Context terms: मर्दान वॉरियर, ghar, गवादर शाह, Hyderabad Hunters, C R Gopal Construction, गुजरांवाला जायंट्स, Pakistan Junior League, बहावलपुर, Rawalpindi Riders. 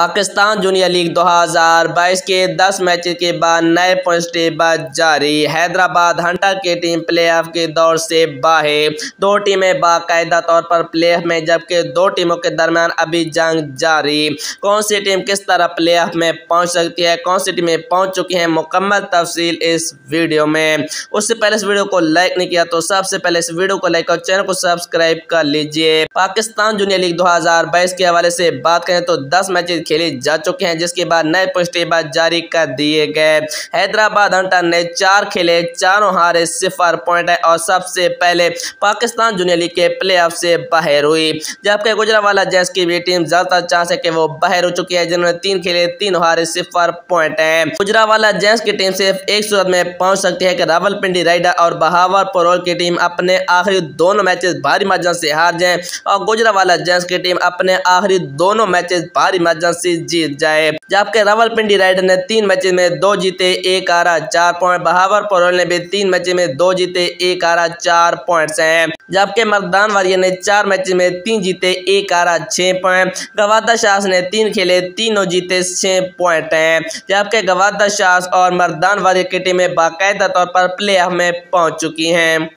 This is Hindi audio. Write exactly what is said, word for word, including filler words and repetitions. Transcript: पाकिस्तान जूनियर लीग दो हज़ार बाईस के दस मैच के बाद नए पॉइंट्स टेबल जारी। हैदराबाद हंटर की टीम प्लेऑफ के दौर से बाहर, दो टीमें बाकायदा तौर पर प्लेऑफ में, जबकि दो टीमों के दरमियान अभी जंग जारी। कौन सी टीम किस तरह प्लेऑफ में पहुंच सकती है, कौन सी टीमें पहुंच चुकी हैं, मुकम्मल तफसील इस वीडियो में। उससे पहले इस वीडियो को लाइक नहीं किया तो सबसे पहले इस वीडियो को लाइक और चैनल को सब्सक्राइब कर लीजिए। पाकिस्तान जूनियर लीग दो हज़ार बाईस के हवाले से बात करें तो दस मैच खेले जा चुके हैं, जिसके बाद नए पॉइंट्स टेबल जारी कर दिए गए। हैदराबाद हंटर ने चार खेले, चारों हारे, सिफर पॉइंट है और सबसे पहले पाकिस्तान जूनियर लीग के प्लेऑफ से बाहर हुई, जबकि गुजरांवाला जायंट्स की भी टीम ज्यादा चांस है कि वो बाहर हो चुकी है, जिन्होंने तीन खेले, तीन हारे, सिफर पॉइंट है। गुजरांवाला जायंट्स की टीम सिर्फ एक सूरत में पहुंच सकती है कि रावलपिंडी राइडर और बहावलपुर की टीम अपने आखिरी दोनों मैचेस भारी मार्जिन से हार जाए और गुजरांवाला जायंट्स की टीम अपने आखिरी दोनों मैचेस भारी मार्जिन जीत जाए, जबकि रावलपिंडी राइडर ने तीन मैचेस में दो जीते, एक हारा, चार पॉइंट। बहावलपुर ने भी तीन मैचेस में दो जीते, एक हारा, चार पॉइंट्स हैं, जबकि मर्दान वॉरियर ने चार मैचेस में तीन जीते, एक हारा, छह पॉइंट। गवादर शाह ने तीन खेले, तीनों जीते, छह पॉइंट हैं, जबकि गवादर शाह और मर्दान वॉरियर की टीमें बाकायदा तौर पर प्लेऑफ में पहुंच चुकी हैं।